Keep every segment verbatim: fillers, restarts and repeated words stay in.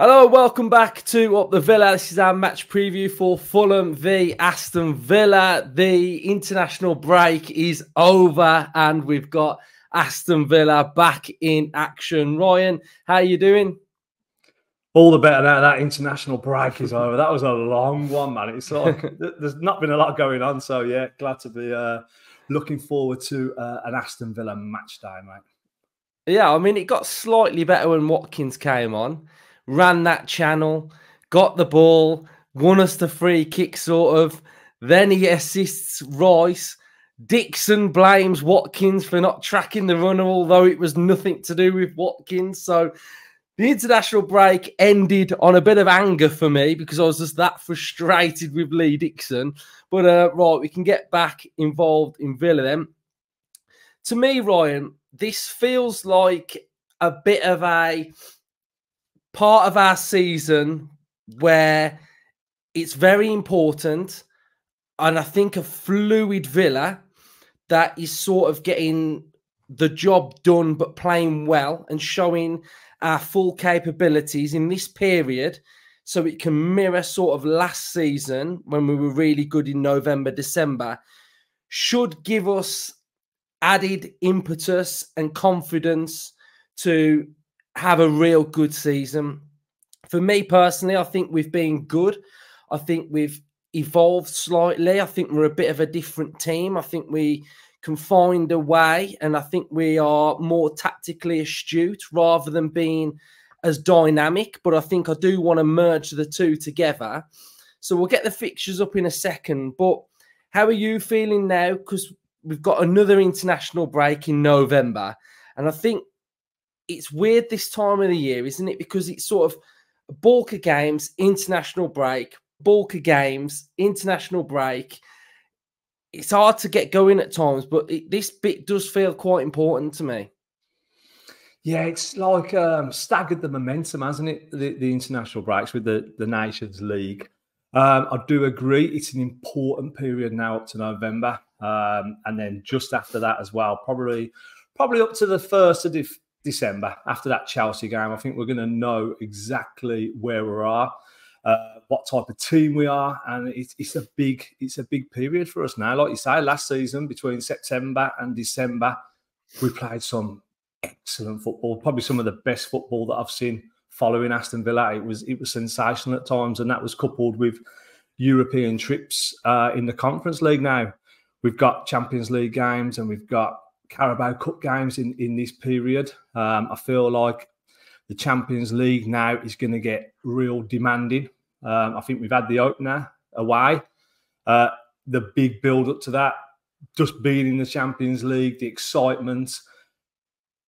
Hello, welcome back to Opta Villa. This is our match preview for Fulham v Aston Villa. The international break is over and we've got Aston Villa back in action. Ryan, how are you doing? All the better now that international break is over. That was a long one, man. It's sort of, there's not been a lot going on, so yeah, glad to be uh, looking forward to uh, an Aston Villa match day, mate. Yeah, I mean, it got slightly better when Watkins came on. Ran that channel, got the ball, won us the free kick, sort of. Then he assists Rice. Dixon blames Watkins for not tracking the runner, although it was nothing to do with Watkins. So the international break ended on a bit of anger for me because I was just that frustrated with Lee Dixon. But, uh, right, we can get back involved in Villa then. To me, Ryan, this feels like a bit of a part of our season where it's very important, and I think a fluid Villa that is sort of getting the job done but playing well and showing our full capabilities in this period so it can mirror sort of last season when we were really good in November, December, should give us added impetus and confidence to have a real good season. For me personally, I think we've been good. I think we've evolved slightly. I think we're a bit of a different team. I think we can find a way, and I think we are more tactically astute rather than being as dynamic. But I think I do want to merge the two together. So we'll get the fixtures up in a second. But how are you feeling now? Because we've got another international break in November. And I think it's weird this time of the year, isn't it? Because it's sort of bulk of games, international break, bulk of games, international break. It's hard to get going at times, but it, this bit does feel quite important to me. Yeah, it's like um, staggered the momentum, hasn't it? The, the international breaks with the, the Nations League. Um, I do agree. It's an important period now up to November. Um, and then just after that as well, probably, probably up to the first of December. December, after that Chelsea game, I think we're going to know exactly where we are, uh, what type of team we are, and it's, it's a big, it's a big period for us now. Like you say, last season between September and December, we played some excellent football, probably some of the best football that I've seen following Aston Villa. It was it was sensational at times, and that was coupled with European trips uh, in the Conference League. Now we've got Champions League games, and we've got Carabao Cup games in, in this period. Um, I feel like the Champions League now is going to get real demanding. Um, I think we've had the opener away. Uh, the big build-up to that, just being in the Champions League, the excitement.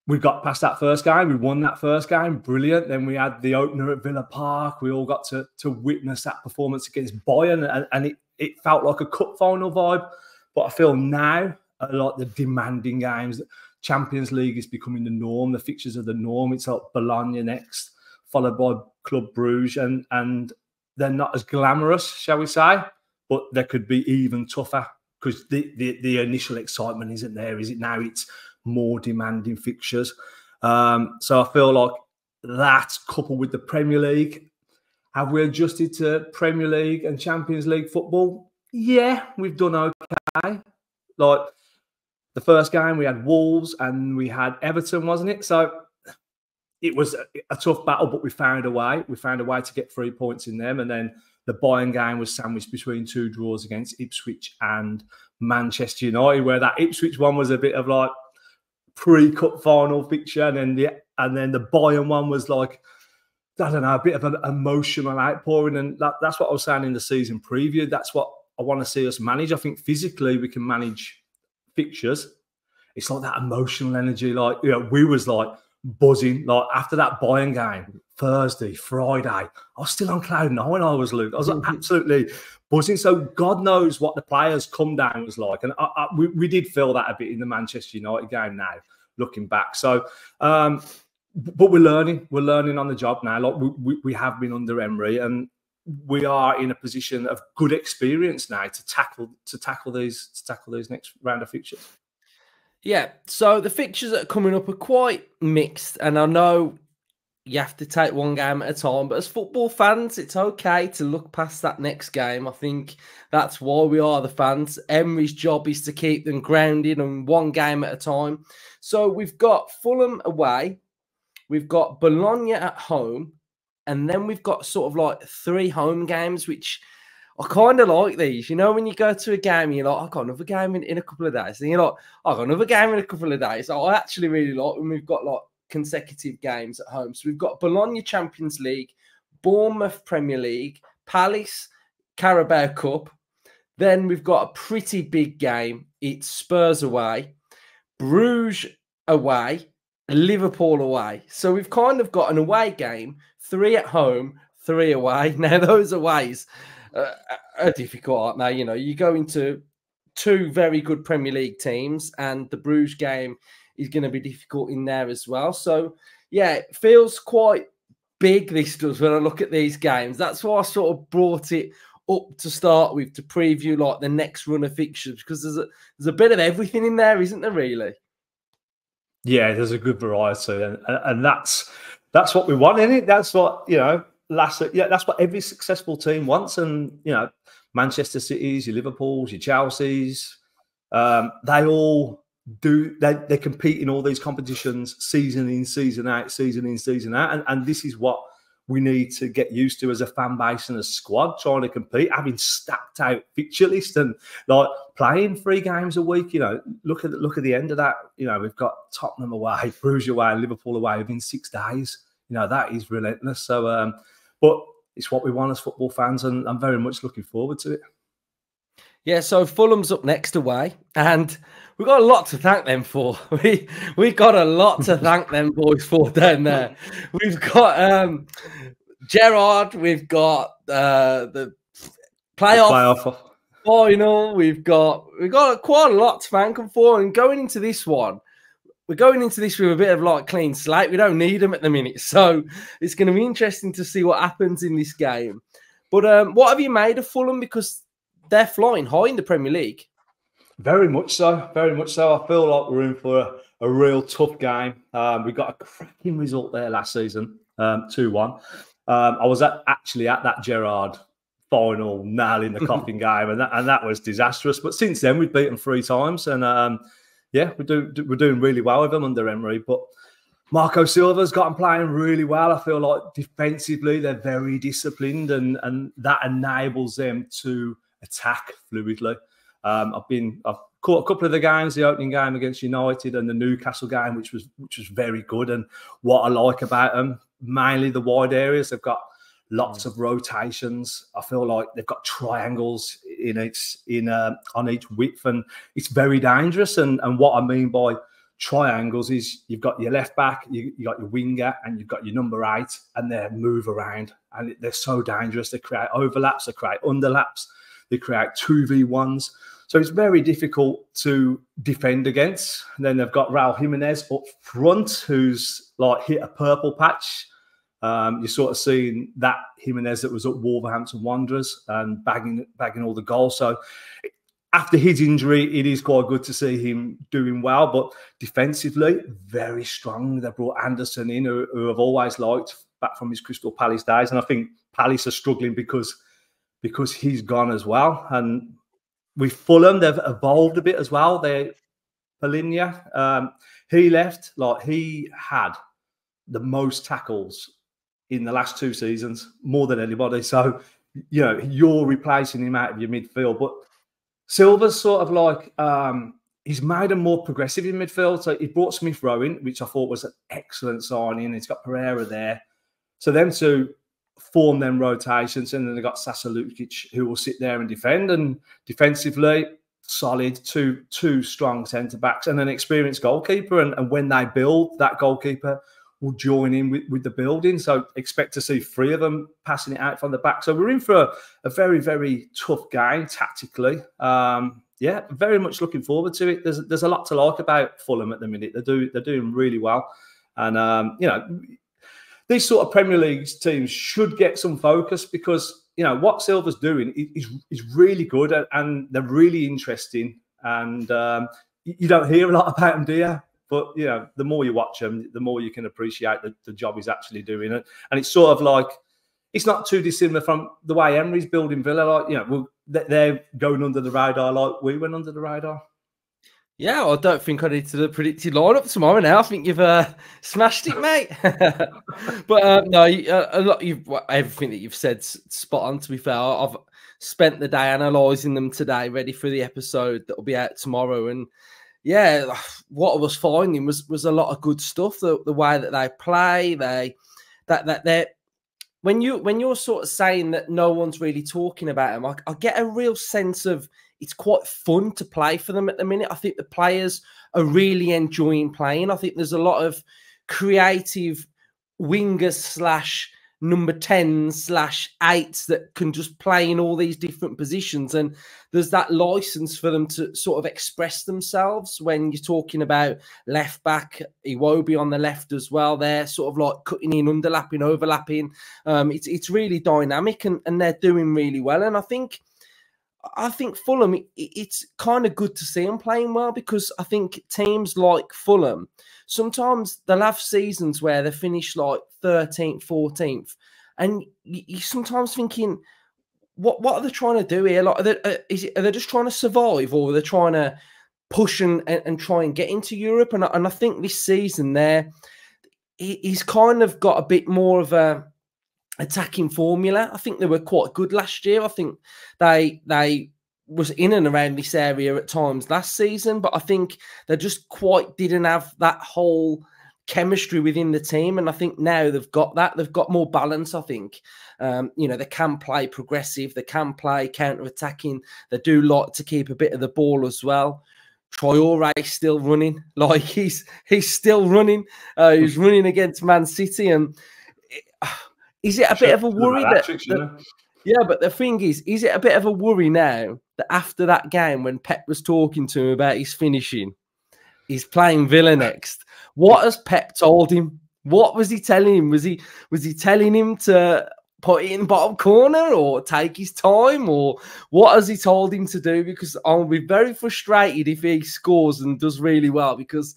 We got past that first game. We won that first game. Brilliant. Then we had the opener at Villa Park. We all got to, to witness that performance against Bayern, and, and it, it felt like a cup final vibe. But I feel now, a lot of the demanding games. Champions League is becoming the norm. The fixtures are the norm. It's like Bologna next, followed by Club Bruges. And, and they're not as glamorous, shall we say, but they could be even tougher because the, the, the initial excitement isn't there, is it? Now it's more demanding fixtures. Um, so I feel like that, coupled with the Premier League, have we adjusted to Premier League and Champions League football? Yeah, we've done okay. Like, the first game, we had Wolves and we had Everton, wasn't it? So it was a, a tough battle, but we found a way. We found a way to get three points in them. And then the Bayern game was sandwiched between two draws against Ipswich and Manchester United, where that Ipswich one was a bit of like pre-cup final fixture. And then the, and then the Bayern one was like, I don't know, a bit of an emotional outpouring. And that, that's what I was saying in the season preview. That's what I want to see us manage. I think physically we can manage fixtures. It's like that emotional energy. Like, you know, we was like buzzing. Like after that Bayern game, Thursday, Friday, I was still on cloud nine when I was Luke. I was like absolutely buzzing. So God knows what the players' come down was like. And I, I, we, we did feel that a bit in the Manchester United game now, looking back. So, um, but we're learning. We're learning on the job now. Like we, we, we have been under Emery, and we are in a position of good experience now to tackle to tackle these to tackle these next round of fixtures. Yeah, so the fixtures that are coming up are quite mixed, and I know you have to take one game at a time. But as football fans, it's okay to look past that next game. I think that's why we are the fans. Emery's job is to keep them grounded and one game at a time. So we've got Fulham away. We've got Bologna at home. And then we've got sort of like three home games, which I kind of like these. You know, when you go to a game, you're like, I've got another game in, in a couple of days. And you're like, I've got another game in a couple of days. I actually really like when we've got like consecutive games at home. So we've got Bologna Champions League, Bournemouth Premier League, Palace Carabao Cup. Then we've got a pretty big game. It's Spurs away, Bruges away, Liverpool away. So we've kind of got an away game, three at home, three away. Now those aways uh, are difficult, aren't they? You know, you go into two very good Premier League teams, and the Bruges game is going to be difficult in there as well. So yeah, it feels quite big, this does, when I look at these games. That's why I sort of brought it up to start with, to preview like the next run of fixtures, because there's a there's a bit of everything in there, isn't there, really? Yeah, there's a good variety, and, and that's that's what we want, isn't it? That's what, you know, last yeah, that's what every successful team wants. And you know, Manchester City's, your Liverpool's, your Chelsea's, um, they all do they they compete in all these competitions, season in, season out, season in, season out, and and this is what we need to get used to as a fan base and a squad, trying to compete, having stacked out fixture list and like playing three games a week. You know, look at the, look at the end of that. You know, we've got Tottenham away, Bruges away, Liverpool away within six days. You know, that is relentless. So, um, but it's what we want as football fans, and I'm very much looking forward to it. Yeah, so Fulham's up next away, and we've got a lot to thank them for. We we got a lot to thank them boys for down there. We've got um, Gerrard. We've got uh, the playoff, the playoff final. We've got we've got quite a lot to thank them for. And going into this one, we're going into this with a bit of like clean slate. We don't need them at the minute, so it's going to be interesting to see what happens in this game. But um, what have you made of Fulham? Because they're flying high in the Premier League. Very much so, very much so. I feel like we're in for a, a real tough game. Um, we got a cracking result there last season, two one. Um, um, I was at, actually at that Gerrard final nail in the coffin game, and that, and that was disastrous. But since then, we've beaten three times, and um, yeah, we do, we're doing really well with them under Emery. But Marco Silva's got them playing really well. I feel like defensively, they're very disciplined, and, and that enables them to attack fluidly. Um, I've been, I've caught a couple of the games, the opening game against United and the Newcastle game, which was which was very good. And what I like about them, mainly the wide areas, they've got lots of rotations. I feel like they've got triangles in each in uh, on each width, and it's very dangerous. And and what I mean by triangles is you've got your left back, you you got your winger, and you've got your number eight, and they move around, and they're so dangerous. They create overlaps, they create underlaps. They create two v ones. So it's very difficult to defend against. And then they've got Raul Jimenez up front, who's like hit a purple patch. Um, you're sort of seeing that Jimenez that was at Wolverhampton Wanderers and bagging, bagging all the goals. So after his injury, it is quite good to see him doing well. But defensively, very strong. They brought Anderson in, who, who I've always liked back from his Crystal Palace days. And I think Palace are struggling because... because he's gone as well. And with Fulham, they've evolved a bit as well. They, Bologna, um, he left, like he had the most tackles in the last two seasons, more than anybody. So, you know, you're replacing him out of your midfield. But Silva's sort of like, um, he's made him more progressive in midfield. So he brought Smith Rowe in, which I thought was an excellent signing. He's got Pereira there. So them two form them rotations, and then they got Sasolukic, who will sit there and defend. And defensively, solid, two two strong centre-backs and an experienced goalkeeper. And, and when they build, that goalkeeper will join in with, with the building. So expect to see three of them passing it out from the back. So we're in for a, a very, very tough game tactically. Um, yeah, very much looking forward to it. There's, there's a lot to like about Fulham at the minute. They do, they're doing really well. And, um, you know, these sort of Premier League teams should get some focus, because, you know, what Silva's doing is, is really good, and, and they're really interesting. And um, you don't hear a lot about them, do you? But, you know, the more you watch him, the more you can appreciate the, the job he's actually doing. And, and it's sort of like, it's not too dissimilar from the way Emery's building Villa. Like, you know, they're going under the radar like we went under the radar. Yeah, I don't think I need to predict your lineup tomorrow now. I think you've uh, smashed it, mate. But um, no, a lot you've, everything that you've said spot on, to be fair. I've spent the day analysing them today, ready for the episode that will be out tomorrow. And yeah, what I was finding was was a lot of good stuff. The, the way that they play, they that that they're when you when you're sort of saying that no one's really talking about them, I, I get a real sense of it's quite fun to play for them at the minute. I think the players are really enjoying playing. I think there's a lot of creative wingers slash number ten slash eights that can just play in all these different positions. And there's that license for them to sort of express themselves. When you're talking about left back, Iwobi on the left as well, they're sort of like cutting in, underlapping, overlapping. Um, it's, it's really dynamic and, and they're doing really well. And I think, I think Fulham, it, it's kind of good to see them playing well, because I think teams like Fulham, sometimes they'll have seasons where they finish like thirteenth, fourteenth, and you're sometimes thinking, what what are they trying to do here? Like, are they, uh, is it, are they just trying to survive, or are they trying to push and, and, and try and get into Europe? And, and I think this season there, he's kind of got a bit more of a attacking formula. I think they were quite good last year. I think they they was in and around this area at times last season, but I think they just quite didn't have that whole chemistry within the team. And I think now they've got that. They've got more balance, I think. Um, you know, they can play progressive. They can play counter-attacking. They do like to keep a bit of the ball as well. Traore's still running. Like, he's, he's still running. Uh, he's running against Man City and... It, Is it a sure, bit of a worry that, that, you know? Yeah, but the thing is, is it a bit of a worry now that after that game when Pep was talking to him about his finishing, he's playing Villa next? What has Pep told him? What was he telling him? Was he was he telling him to put it in the bottom corner or take his time, or what has he told him to do? Because I'll be very frustrated if he scores and does really well, because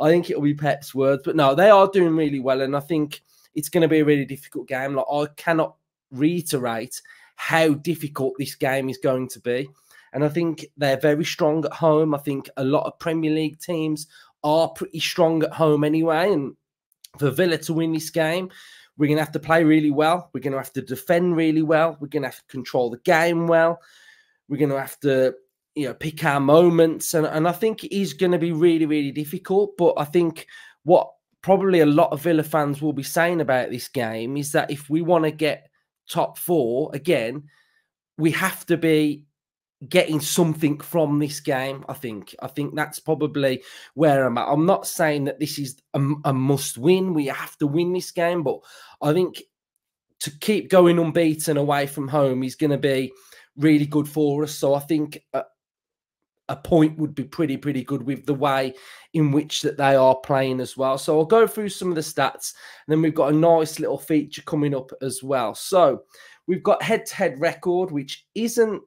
I think it'll be Pep's words. But no, they are doing really well, and I think it's going to be a really difficult game. Like, I cannot reiterate how difficult this game is going to be. And I think they're very strong at home. I think a lot of Premier League teams are pretty strong at home anyway. And for Villa to win this game, we're going to have to play really well. We're going to have to defend really well. We're going to have to control the game well. We're going to have to, you know, pick our moments. And, and I think it is going to be really, really difficult. But I think what probably a lot of Villa fans will be saying about this game is that if we want to get top four again, we have to be getting something from this game, I think. I think that's probably where I'm at. I'm not saying that this is a, a must win. We have to win this game, but I think to keep going unbeaten away from home is going to be really good for us. So I think... Uh, A point would be pretty, pretty good with the way in which that they are playing as well. So I'll go through some of the stats, and then we've got a nice little feature coming up as well. So we've got head-to-head record, which isn't,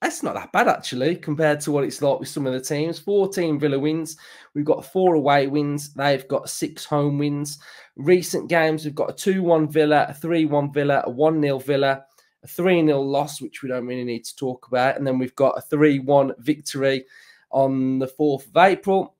that's not that bad actually compared to what it's like with some of the teams. fourteen Villa wins. We've got four away wins. They've got six home wins. Recent games, we've got a two one Villa, a three one Villa, a one nil Villa, a three nil loss, which we don't really need to talk about. And then we've got a three one victory on the fourth of April.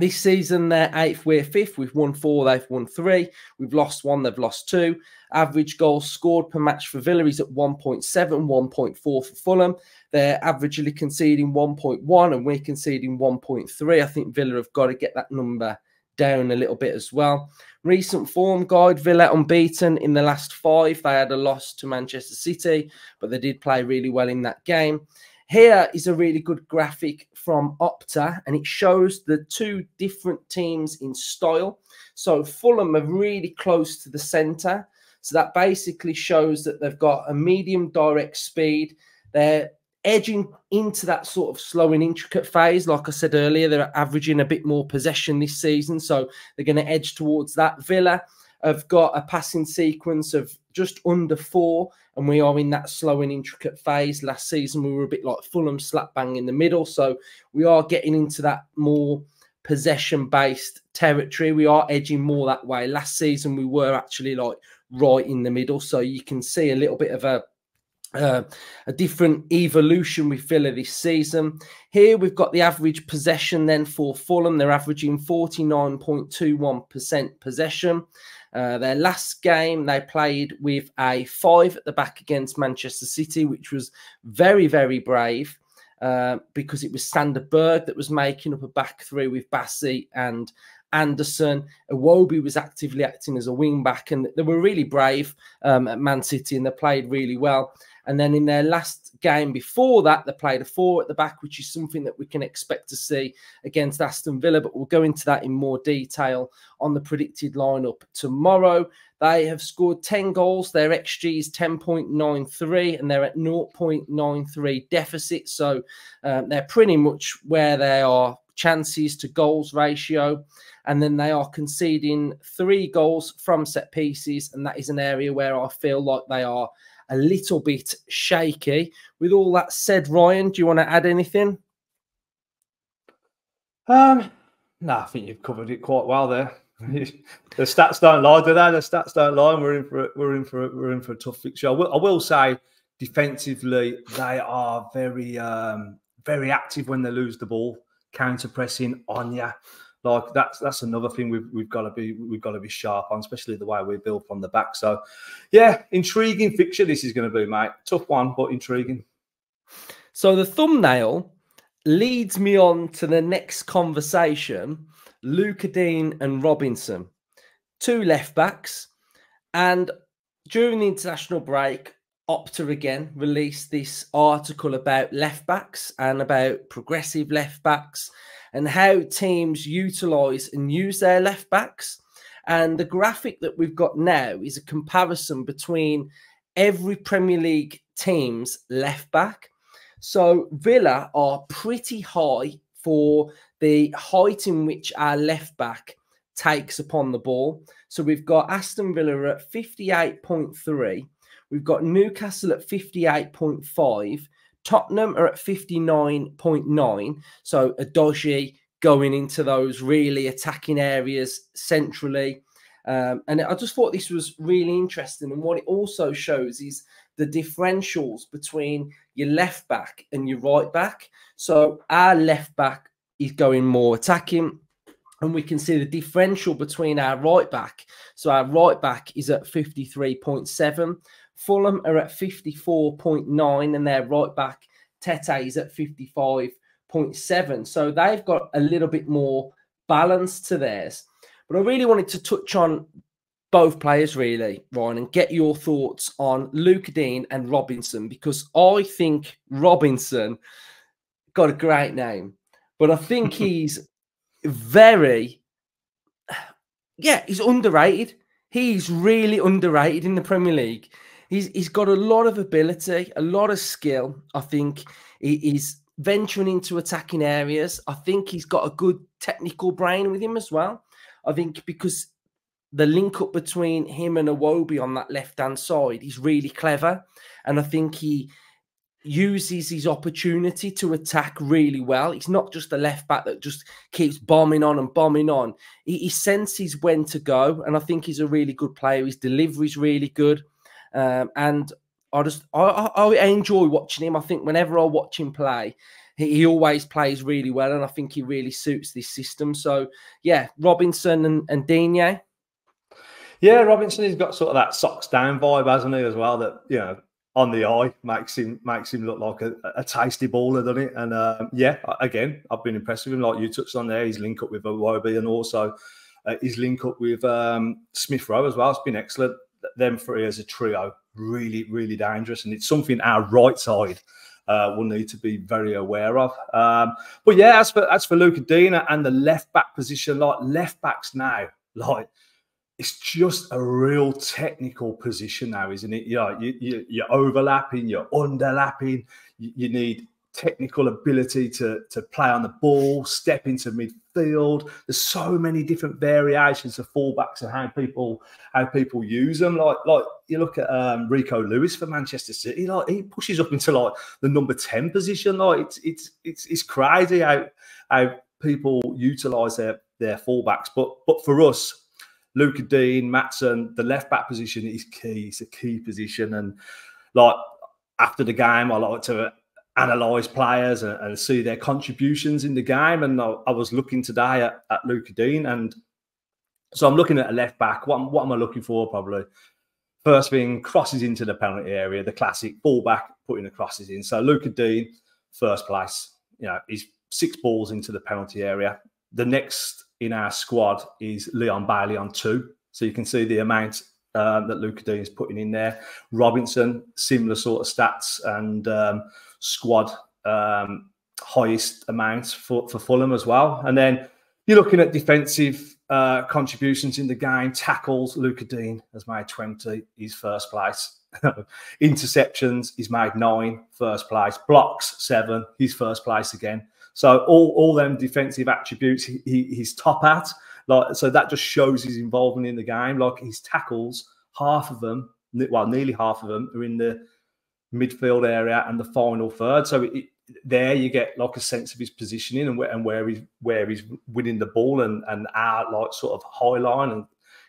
This season, they're eighth, we're fifth. We've won four, they've won three. We've lost one, they've lost two. Average goals scored per match for Villa is at one point seven, one point four for Fulham. They're averagely conceding one point one and we're conceding one point three. I think Villa have got to get that number down a little bit as well. Recent form guide, Villa unbeaten in the last five. They had a loss to Manchester City, but they did play really well in that game. Here is a really good graphic from Opta, and it shows the two different teams in style. So Fulham are really close to the centre. So that basically shows that they've got a medium direct speed. They're edging into that sort of slow and intricate phase. Like I said earlier, they're averaging a bit more possession this season, so they're going to edge towards that. Villa have got a passing sequence of just under four, and we are in that slow and intricate phase. Last season, we were a bit like Fulham, slap bang in the middle, so we are getting into that more possession-based territory. We are edging more that way. Last season, we were actually like right in the middle. So you can see a little bit of a Uh, a different evolution with Villa this season. Here we've got the average possession then for Fulham. They're averaging forty-nine point two one percent possession. Uh, their last game, they played with a five at the back against Manchester City, which was very, very brave uh, because it was Sander Berg that was making up a back three with Bassi and Anderson. Iwobi was actively acting as a wing-back, and they were really brave um, at Man City, and they played really well. And then in their last game before that, they played a four at the back, which is something that we can expect to see against Aston Villa. But we'll go into that in more detail on the predicted lineup tomorrow. They have scored ten goals. Their X G is ten point nine three, and they're at zero point nine three deficit. So um, they're pretty much where they are chances to goals ratio. And then they are conceding three goals from set pieces. And that is an area where I feel like they are a little bit shaky. With all that said, Ryan, do you want to add anything? Um, no, I think you've covered it quite well there. The stats don't lie, do they? The stats don't lie. We're in for we're in for we're in for a tough fixture. I will, I will say, defensively, they are very um, very active when they lose the ball, counter pressing on you. Like that's that's another thing we've we've got to be we've got to be sharp on, especially the way we build from the back. So, yeah, intriguing fixture this is going to be, mate. Tough one, but intriguing. So the thumbnail leads me on to the next conversation: Lucas Digne and Robinson, two left backs, and during the international break, Opta again released this article about left backs and about progressive left backs and how teams utilise and use their left-backs. And the graphic that we've got now is a comparison between every Premier League team's left-back. So Villa are pretty high for the height in which our left-back takes upon the ball. So we've got Aston Villa at fifty-eight point three. We've got Newcastle at fifty-eight point five. Tottenham are at fifty-nine point nine, so a dodgy going into those really attacking areas centrally. Um, and I just thought this was really interesting. And what it also shows is the differentials between your left back and your right back. So our left back is going more attacking, and we can see the differential between our right back. So our right back is at fifty-three point seven. Fulham are at fifty-four point nine, and their right back, Tete, is at fifty-five point seven. So they've got a little bit more balance to theirs. But I really wanted to touch on both players, really, Ryan, and get your thoughts on Lucas Digne and Robinson, because I think Robinson got a great name, but I think he's very, yeah, he's underrated. He's really underrated in the Premier League. He's, he's got a lot of ability, a lot of skill. I think he, he's venturing into attacking areas. I think he's got a good technical brain with him as well. I think because the link up between him and Iwobi on that left-hand side is really clever. And I think he uses his opportunity to attack really well. He's not just a left back that just keeps bombing on and bombing on. He, he senses when to go, and I think he's a really good player. His delivery is really good, um, and I just I, I, I enjoy watching him. I think whenever I watch him play, he, he always plays really well, and I think he really suits this system. So yeah, Robinson and, and Digne. Yeah, Robinson has got sort of that socks down vibe, hasn't he, as well? That, you know, on the eye, makes him makes him look like a, a tasty baller, doesn't it? And uh, yeah, again, I've been impressed with him. Like you touched on there, his link up with Iwobi, and also uh, his link up with um, Smith Rowe as well. It's been excellent. Them three as a trio, really, really dangerous, and it's something our right side uh, will need to be very aware of. Um, but yeah, as for as for Lucas Digne and the left back position, like left backs now, like, it's just a real technical position now, isn't it? You know, you, you, you're overlapping, you're underlapping. You, you need technical ability to, to play on the ball, step into midfield. There's so many different variations of fullbacks and how people how people use them. Like like you look at um, Rico Lewis for Manchester City. Like he pushes up into like the number ten position. Like it's it's it's, it's crazy how how people utilise their their fullbacks. But but for us, Lucas Digne, Maatsen, the left back position is key. It's a key position, and like after the game, I like to analyse players and, and see their contributions in the game. And I, I was looking today at, at Lucas Digne, and so I'm looking at a left back. What what am I looking for? Probably first thing, crosses into the penalty area, the classic ball back, putting the crosses in. So Lucas Digne, first place. You know, he's six balls into the penalty area. The next in our squad is Leon Bailey on two. So you can see the amount uh, that Lucas Digne is putting in there. Robinson, similar sort of stats and um, squad um, highest amounts for, for Fulham as well. And then you're looking at defensive uh, contributions in the game. Tackles, Lucas Digne has made twenty, he's first place. Interceptions, he's made nine, first place. Blocks, seven, he's first place again. So all, all them defensive attributes he, he, he's top at. Like, so that just shows his involvement in the game. Like his tackles, half of them, well, nearly half of them are in the midfield area and the final third. So it, there you get like a sense of his positioning and where, and where he's where he's winning the ball and and our like sort of high line, and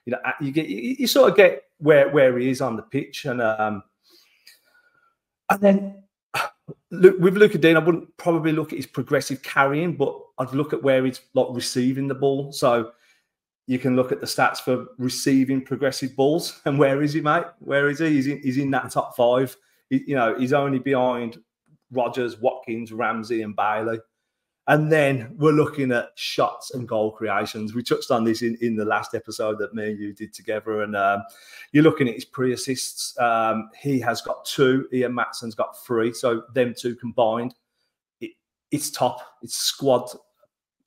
you know you get you, you sort of get where where he is on the pitch. And um and then look, with Lucas Digne, I wouldn't probably look at his progressive carrying, but I'd look at where he's like receiving the ball. So you can look at the stats for receiving progressive balls, and where is he, mate? Where is he? He's in, he's in that top five. He, you know, he's only behind Rodgers, Watkins, Ramsey, and Bailey. And then we're looking at shots and goal creations. We touched on this in, in the last episode that me and you did together. And um, you're looking at his pre-assists. Um, he has got two. Ian Maatsen's got three. So them two combined, it, it's top. It's squad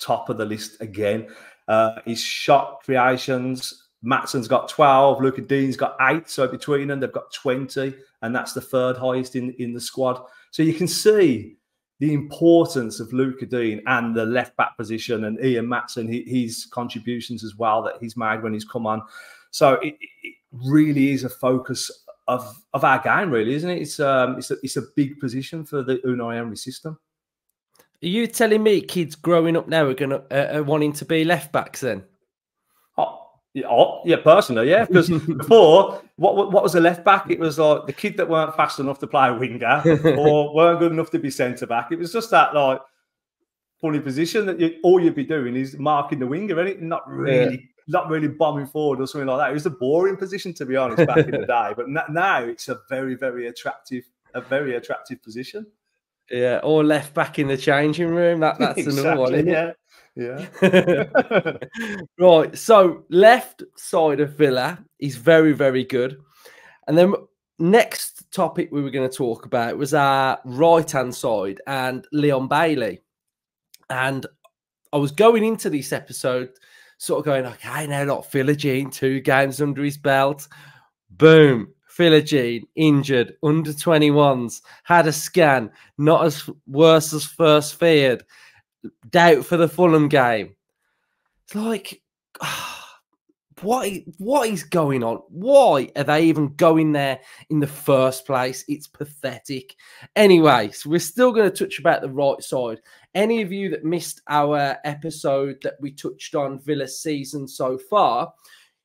top of the list again. Uh, his shot creations, Maatsen's got twelve. Lucas Digne's got eight. So between them, they've got twenty. And that's the third highest in, in the squad. So you can see the importance of Lucas Digne and the left-back position, and Ian Maatsen, he, his contributions as well that he's made when he's come on. So it, it really is a focus of, of our game, really, isn't it? It's, um, it's, a, it's a big position for the Unai Emery system. Are you telling me kids growing up now are going to uh, are wanting to be left-backs then? Oh, yeah, yeah, personally, yeah. Because before, what what was a left back? It was like the kid that weren't fast enough to play winger or weren't good enough to be centre back. It was just that like funny position that you, all you'd be doing is marking the winger, and it not really, yeah. not really bombing forward or something like that. It was a boring position, to be honest, back in the day. But now it's a very, very attractive, a very attractive position. Yeah, or left back in the changing room. That that's exactly, another one, isn't yeah. it? Yeah. Right. So left side of Villa is very, very good. And then next topic we were going to talk about was our right-hand side and Leon Bailey. And I was going into this episode sort of going, okay, now not Philogene, two games under his belt. Boom. Philogene, injured, under twenty-ones, had a scan, not as worse as first feared. Doubt for the Fulham game. It's like, what, what is going on? Why are they even going there in the first place? It's pathetic. Anyway, so we're still going to touch about the right side. Any of you that missed our episode that we touched on Villa's season so far,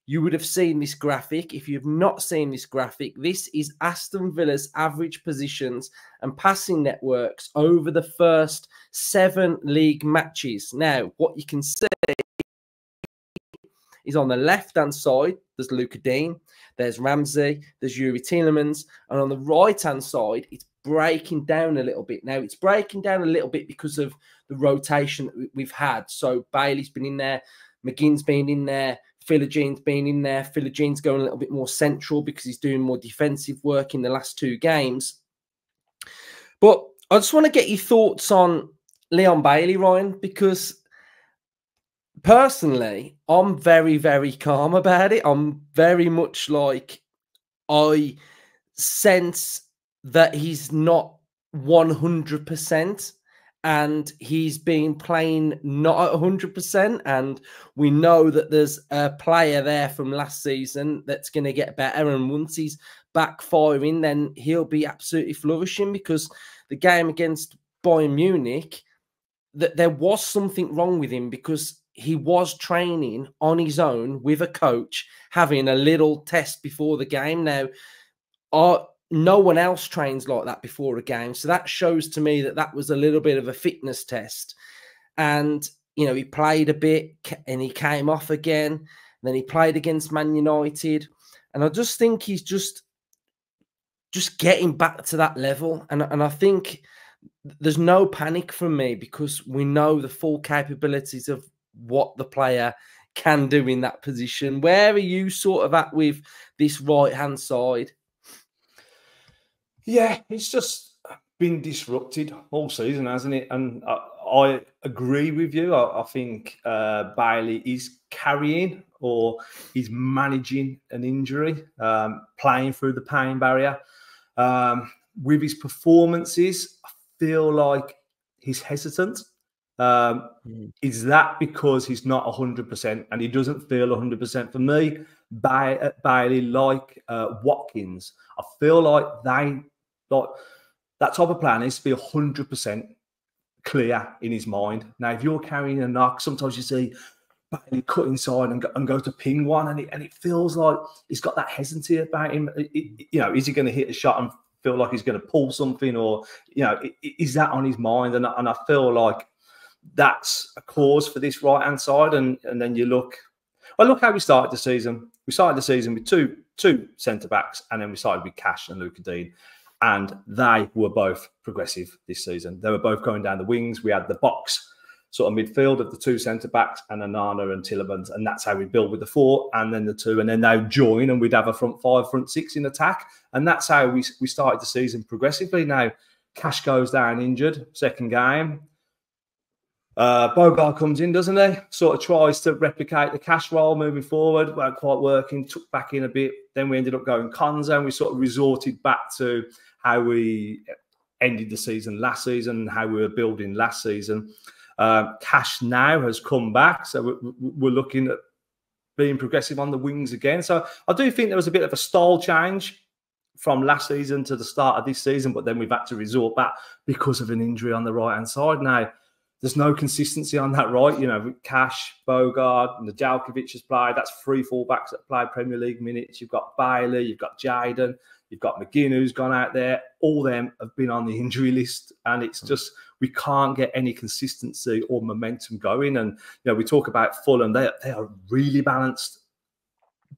you would have seen this graphic. If you've not seen this graphic, this is Aston Villa's average positions and passing networks over the first seven league matches. Now, what you can see is on the left-hand side, there's Lucas Digne, there's Ramsey, there's Yuri Tillemans, and on the right-hand side, it's breaking down a little bit. Now, it's breaking down a little bit because of the rotation that we've had. So Bailey's been in there, McGinn's been in there, Philogene's been in there. Philogene's going a little bit more central because he's doing more defensive work in the last two games. But I just want to get your thoughts on Leon Bailey, Ryan, because personally, I'm very, very calm about it. I'm very much like I sense that he's not one hundred percent. And he's been playing not at one hundred percent. And we know that there's a player there from last season that's going to get better. And once he's back firing, then he'll be absolutely flourishing, because the game against Bayern Munich, that there was something wrong with him because he was training on his own with a coach, having a little test before the game. Now, our, no one else trains like that before a game. So that shows to me that that was a little bit of a fitness test. And, you know, he played a bit and he came off again. And then he played against Man United. And I just think he's just, just getting back to that level. And, and I think there's no panic from me because we know the full capabilities of what the player can do in that position. Where are you sort of at with this right-hand side? Yeah, it's just been disrupted all season, hasn't it? And I, I agree with you. I, I think uh, Bailey is carrying or is managing an injury, um, playing through the pain barrier. Um, with his performances, I feel like he's hesitant. Um, mm. Is that because he's not one hundred percent and he doesn't feel one hundred percent? For me, Ba Bailey, like uh, Watkins, I feel like they, like that type of player needs to be one hundred percent clear in his mind. Now, if you're carrying a knock, sometimes you see Bailey cut inside and go, and go to ping one, and it, and it feels like he's got that hesitancy about him. It, it, you know, is he going to hit a shot and feel like he's going to pull something, or, you know, it, it, is that on his mind? And, and I feel like that's a cause for this right-hand side. And, and then you look, well, look how we started the season. We started the season with two two centre-backs, and then we started with Cash and Lucas Digne, and they were both progressive this season. They were both going down the wings. We had the box sort of midfield of the two centre-backs and Onana and Tillemans, and that's how we build with the four and then the two, and then they would join, and we'd have a front five, front six in attack, and that's how we, we started the season progressively. Now, Cash goes down injured, second game. Uh, Bogart comes in, doesn't he? Sort of tries to replicate the Cash role moving forward. Weren't quite working, took back in a bit. Then we ended up going Konsa, and we sort of resorted back to how we ended the season last season, how we were building last season. Uh, Cash now has come back, so we're, we're looking at being progressive on the wings again. So I do think there was a bit of a style change from last season to the start of this season, but then we've had to resort back because of an injury on the right-hand side now. There's no consistency on that right. You know, Cash, Bogard, and the Djalkovic has played. That's three fullbacks that play Premier League minutes. You've got Bailey, you've got Jaden, you've got McGinn who's gone out there. All of them have been on the injury list, and it's just we can't get any consistency or momentum going. And, you know, we talk about Fulham. They, they are really balanced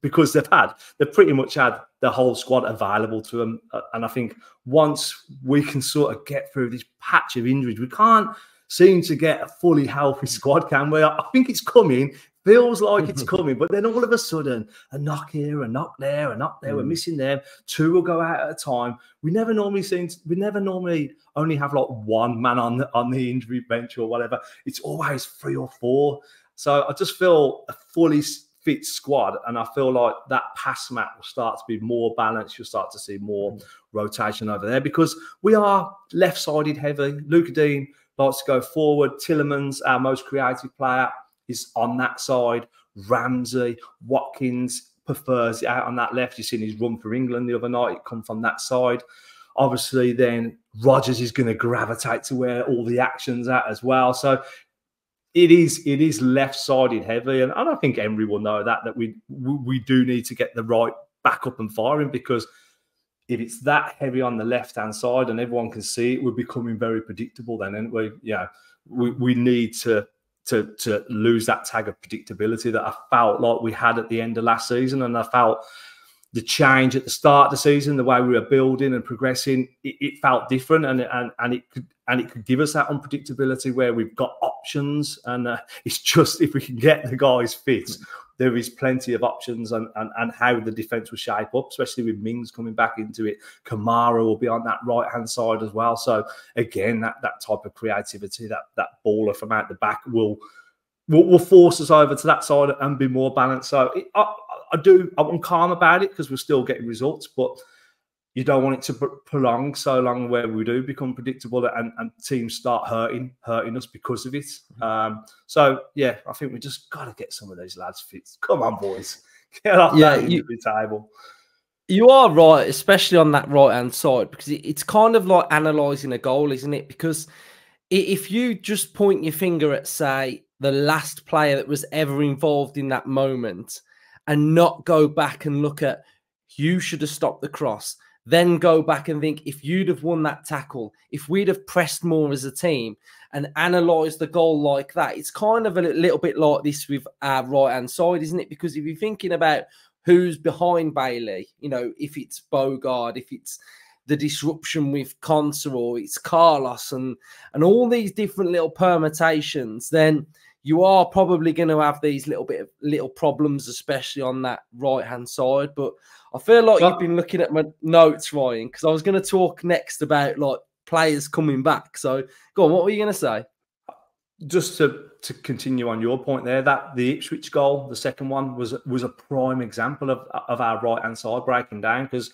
because they've had, they've pretty much had the whole squad available to them. And I think once we can sort of get through this patch of injuries, we can't seem to get a fully healthy squad, can we? I think it's coming. Feels like it's coming. But then all of a sudden, a knock here, a knock there, a knock there. Mm. We're missing them. Two will go out at a time. We never normally seem to, we never normally only have like one man on the, on the injury bench or whatever. It's always three or four. So I just feel a fully fit squad, and I feel like that pass map will start to be more balanced. You'll start to see more mm. rotation over there because we are left-sided heavy. Lucas Digne likes to go forward. Tillemans, our most creative player, is on that side. Ramsey, Watkins prefers it out on that left. You've seen his run for England the other night. It come from that side. Obviously, then Rodgers is going to gravitate to where all the action's at as well. So it is it is left-sided heavy, and, and I think Emery will know that that we we do need to get the right back up and firing, because if it's that heavy on the left-hand side and everyone can see it, we're becoming very predictable then, and we, yeah, we we need to to to lose that tag of predictability that I felt like we had at the end of last season. And I felt the change at the start of the season, the way we were building and progressing, it, it felt different, and and and it could and it could give us that unpredictability where we've got options, and uh, it's just if we can get the guys fit. Mm-hmm. There is plenty of options, and, and, and how the defence will shape up, especially with Mings coming back into it. Kamara will be on that right-hand side as well. So, again, that that type of creativity, that that baller from out the back will will, will force us over to that side and be more balanced. So, it, I, I do, I'm calm about it because we're still getting results, but you don't want it to prolong so long where we do become predictable and, and teams start hurting, hurting us because of it. Um, so, yeah, I think we just got to get some of those lads fit. Come on, boys. Get off yeah, that you, the table. You are right, especially on that right-hand side, because it, it's kind of like analysing a goal, isn't it? Because if you just point your finger at, say, the last player that was ever involved in that moment and not go back and look at, you should have stopped the cross, then go back and think, if you'd have won that tackle, if we'd have pressed more as a team, and analyse the goal like that, it's kind of a little bit like this with our right-hand side, isn't it? Because if you're thinking about who's behind Bailey, you know, if it's Bogard, if it's the disruption with Konsa, or it's Carlos, and, and all these different little permutations, then you are probably going to have these little bit of little problems, especially on that right-hand side. But I feel like so, you've been looking at my notes, Ryan, because I was going to talk next about like players coming back. So go on, what were you going to say? Just to, to continue on your point there, that the Ipswich goal, the second one, was, was a prime example of, of our right-hand side breaking down, because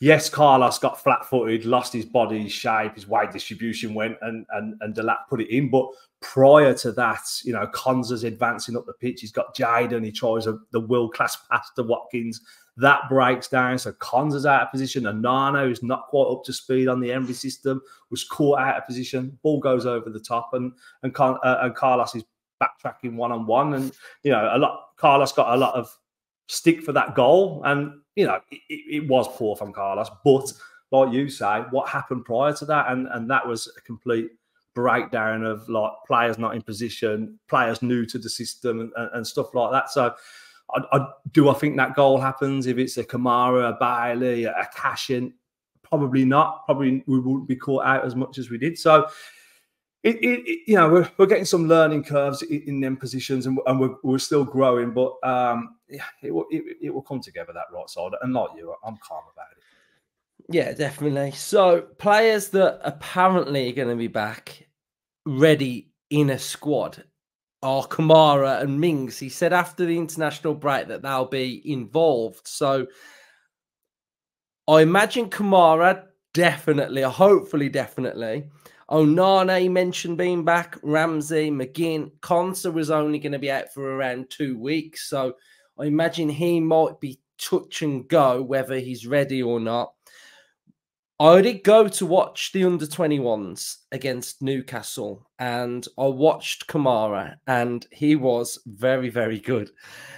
yes, Carlos got flat-footed, lost his body, his shape, his weight distribution went, and and and Delap put it in. But prior to that, you know, Konsa's advancing up the pitch. He's got Jaden. He tries a, the world-class pass to Watkins. That breaks down. So Konsa's out of position. Onana, who's not quite up to speed on the Emery system, was caught out of position. Ball goes over the top, and and, Con, uh, and Carlos is backtracking one-on-one. And you know, a lot. Carlos got a lot of stick for that goal, and you know, it, it was poor from Carlos, but like you say, what happened prior to that, and and that was a complete breakdown of like players not in position, players new to the system, and, and stuff like that. So, I, I do I think that goal happens if it's a Kamara, a Bailey, a Cash in? Probably not. Probably we wouldn't be caught out as much as we did. So, it, it, it you know, we're we're getting some learning curves in, in them positions, and, and we're we're still growing, but. Um, Yeah, it will, it, it will come together, that right side, and like you, I'm calm about it. Yeah, definitely. So players that apparently are going to be back ready in a squad are Kamara and Mings. He said after the international break that they'll be involved. So I imagine Kamara definitely, or hopefully definitely. Onana mentioned being back. Ramsey, McGinn, Konsa was only going to be out for around two weeks. So I imagine he might be touch and go, whether he's ready or not. I did go to watch the under twenty-ones against Newcastle, and I watched Kamara, and he was very, very good.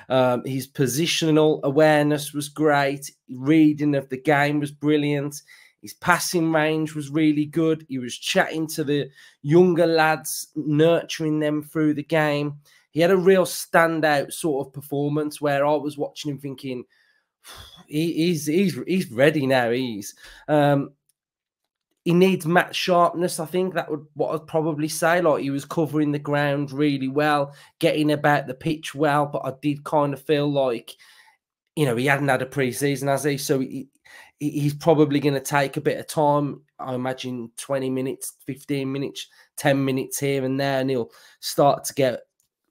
Um, his positional awareness was great. Reading of the game was brilliant. His passing range was really good. He was chatting to the younger lads, nurturing them through the game. He had a real standout sort of performance where I was watching him thinking, he, he's, he's, he's ready now. He's, um, he needs match sharpness. I think that would what I'd probably say. Like, he was covering the ground really well, getting about the pitch well, but I did kind of feel like, you know, he hadn't had a pre-season, has he? So he, he's probably going to take a bit of time. I imagine twenty minutes, fifteen minutes, ten minutes here and there, and he'll start to get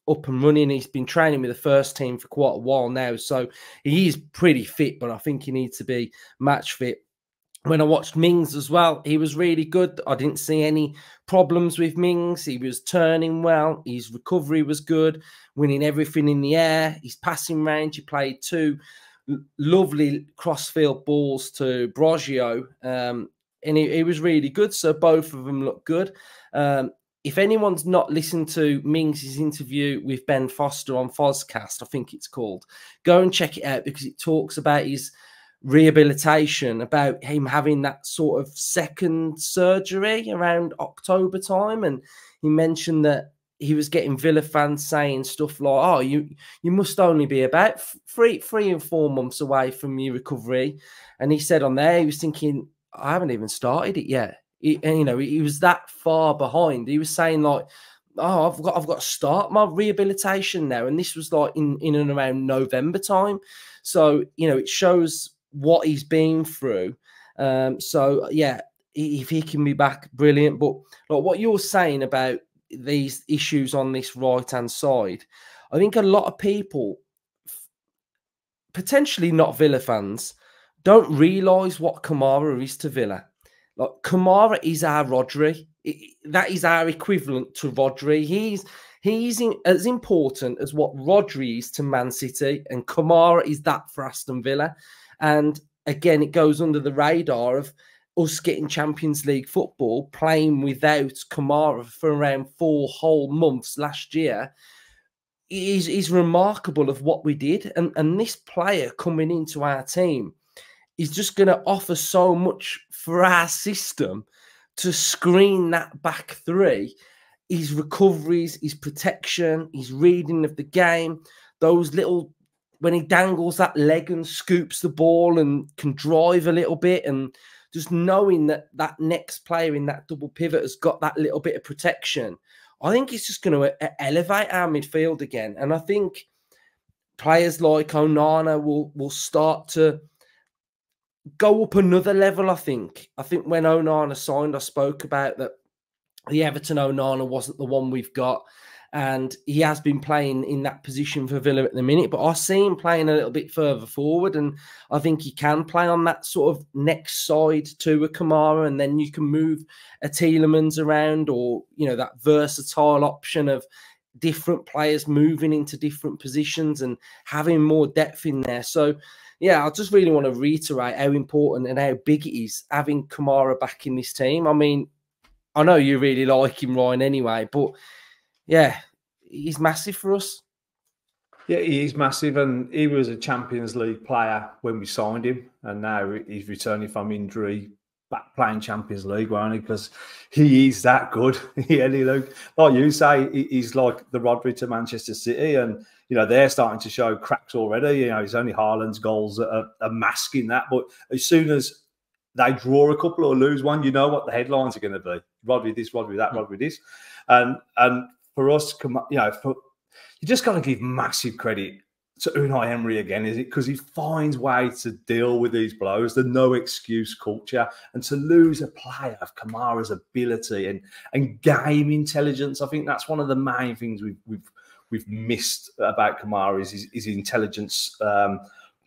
up and running. He's been training with the first team for quite a while now, so he is pretty fit, but I think he needs to be match fit. When I watched Mings as well, he was really good. I didn't see any problems with Mings. He was turning well. His recovery was good, winning everything in the air. His passing range, he played two lovely crossfield balls to Brogio, um, and he, he was really good, so both of them looked good. Um, if anyone's not listened to Mings' interview with Ben Foster on Fozcast, I think it's called, go and check it out, because it talks about his rehabilitation, about him having that sort of second surgery around October time, and he mentioned that he was getting Villa fans saying stuff like, oh, you you must only be about three, three and four months away from your recovery. And he said on there, he was thinking, I haven't even started it yet. He, and, you know, he was that far behind. He was saying like, oh, I've got, I've got to start my rehabilitation now. And this was like in, in and around November time. So, you know, it shows what he's been through. Um, so, yeah, if he can be back, brilliant. But like what you're saying about these issues on this right-hand side, I think a lot of people, potentially not Villa fans, don't realise what Kamara is to Villa. Like, Kamara is our Rodri. It, that is our equivalent to Rodri. He's he's in, as important as what Rodri is to Man City, and Kamara is that for Aston Villa. And again, it goes under the radar of us getting Champions League football, playing without Kamara for around four whole months last year, is, is remarkable of what we did. And, and this player coming into our team is just going to offer so much for our system to screen that back three. His recoveries, his protection, his reading of the game, those little... when he dangles that leg and scoops the ball and can drive a little bit, and just knowing that that next player in that double pivot has got that little bit of protection, I think it's just going to elevate our midfield again. And I think players like Onana will, will start to go up another level, I think. I think when Onana signed, I spoke about that the Everton Onana wasn't the one we've got. And he has been playing in that position for Villa at the minute, but I see him playing a little bit further forward, and I think he can play on that sort of next side to a Kamara, and then you can move a Tillemans around, or, you know, that versatile option of different players moving into different positions and having more depth in there. So, yeah, I just really want to reiterate how important and how big it is having Kamara back in this team. I mean, I know you really like him, Ryan, anyway, but... yeah, he's massive for us. Yeah, he is massive, and he was a Champions League player when we signed him, and now he's returning from injury, back playing Champions League, weren't he? Because he is that good. Yeah, look, like you say, he's like the Rodri to Manchester City, and you know they're starting to show cracks already. You know, it's only Haaland's goals that are, are masking that, but as soon as they draw a couple or lose one, you know what the headlines are going to be: Rodri this, Rodri that, Rodri this, and and. For us, you know, for, you just got to give massive credit to Unai Emery again, is it? Because he finds ways to deal with these blows, the no-excuse culture, and to lose a player of Kamara's ability and, and game intelligence. I think that's one of the main things we've, we've, we've missed about Kamara is his, his intelligence um,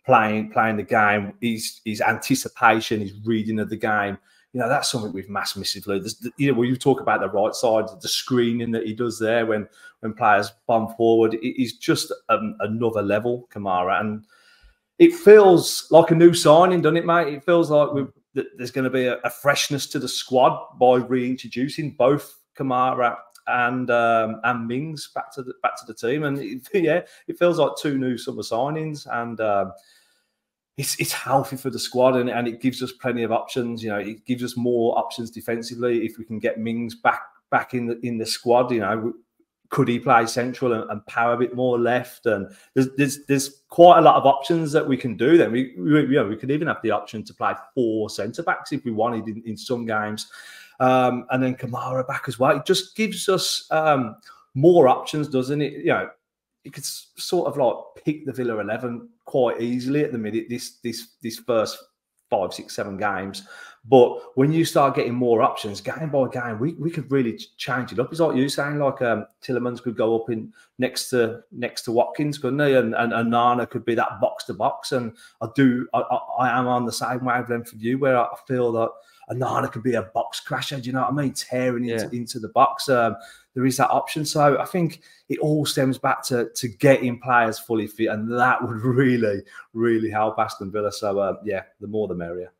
playing, playing the game, his, his anticipation, his reading of the game. You know, that's something we've mass massively. The, you know, when you talk about the right side, the screening that he does there when when players bomb forward, it, it's just um, another level, Kamara. And it feels like a new signing, doesn't it, mate? It feels like we've, that there's going to be a, a freshness to the squad by reintroducing both Kamara and um, and Mings back to the back to the team. And it, yeah, it feels like two new summer signings, and. Um, It's, it's healthy for the squad, and, and it gives us plenty of options. You know, it gives us more options defensively if we can get Mings back back in the in the squad. You know, could he play central and, and power a bit more left? And there's, there's there's quite a lot of options that we can do. Then we, we you know we could even have the option to play four centre backs if we wanted in, in some games, um, and then Kamara back as well. It just gives us um, more options, doesn't it? You know, it could sort of like pick the Villa eleven quite easily at the minute, this this this first five, six, seven games. But when you start getting more options, game by game, we, we could really change it up. It's like you saying, like um, Tillemans could go up in next to next to Watkins, couldn't he? And and Onana could be that box to box. And I do, I, I, I am on the same wavelength with you, where I feel that Onana could be a box crasher. Do you know what I mean? Tearing into, yeah. into the box. Um, there is that option. So I think it all stems back to, to getting players fully fit, and that would really, really help Aston Villa. So, uh, yeah, the more the merrier.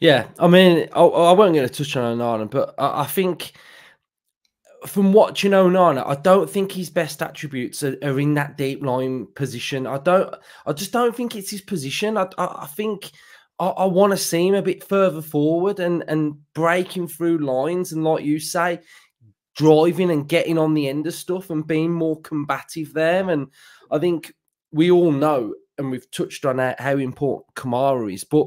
Yeah, I mean, I, I wasn't going to touch on Onana, but I, I think from watching Onana, I don't think his best attributes are, are in that deep line position. I don't, I just don't think it's his position. I, I, I think... I, I want to see him a bit further forward and, and breaking through lines and, like you say, driving and getting on the end of stuff and being more combative there. And I think we all know, and we've touched on how, how important Kamara is, but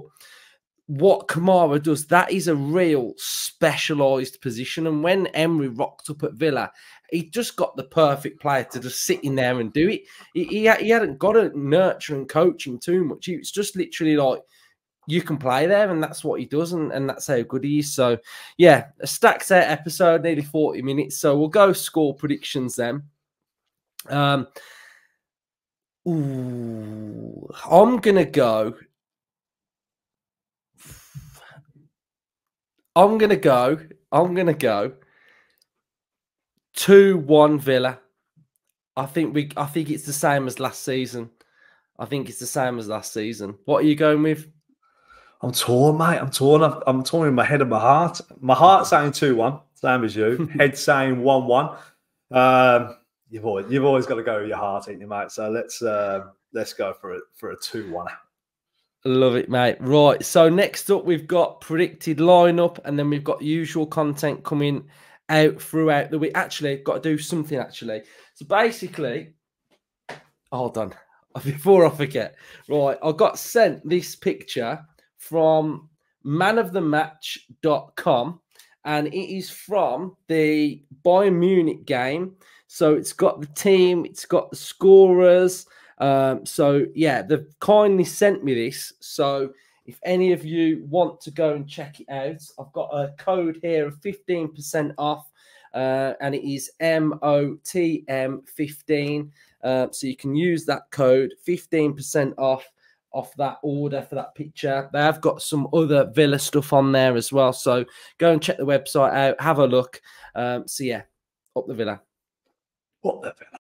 what Kamara does, that is a real specialised position. And when Emery rocked up at Villa, he just got the perfect player to just sit in there and do it. He, he, he hadn't got to nurture and coach him too much. It's just literally like, you can play there, and that's what he does, and, and that's how good he is. So, yeah, a stack set episode, nearly forty minutes. So we'll go score predictions then. Um, ooh, I'm going to go... I'm going to go... I'm going to go... two one Villa. I think we. I think it's the same as last season. I think it's the same as last season. What are you going with? I'm torn, mate. I'm torn. I'm, I'm torn in my head and my heart. My heart's saying two one, same as you. Head saying one one. Um, you've always, you've always got to go with your heart, ain't you, mate? So let's uh, let's go for a for a two one. Love it, mate. Right. So next up, we've got predicted lineup, and then we've got usual content coming out throughout the week. Actually, I've got to do something. Actually, so basically, hold on. Before I forget, right, I got sent this picture from man of the match dot com, and it is from the Bayern Munich game. So it's got the team, it's got the scorers. Um, so, yeah, they've kindly sent me this. So if any of you want to go and check it out, I've got a code here of fifteen percent off, uh, and it is M O T M fifteen. Uh, so you can use that code, fifteen percent off off that order for that picture. They have got some other Villa stuff on there as well. So go and check the website out, have a look. Um, so yeah, up the Villa. Up the Villa.